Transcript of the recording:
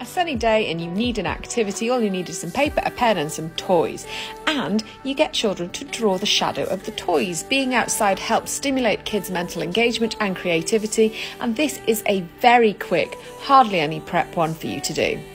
a sunny day and you need an activity, all you need is some paper, a pen and some toys. And you get children to draw the shadow of the toys. Being outside helps stimulate kids' mental engagement and creativity, and this is a very quick, hardly any prep one for you to do.